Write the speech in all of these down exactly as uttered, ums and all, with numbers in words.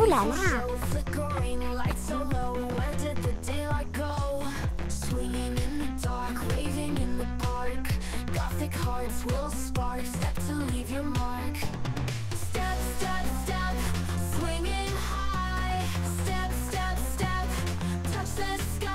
Ooh la la. Hearts will spark, step to leave your mark. Step, step, step, swinging high. Step, step, step, touch the sky.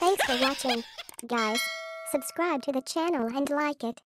Thanks for watching, guys. Subscribe to the channel and like it.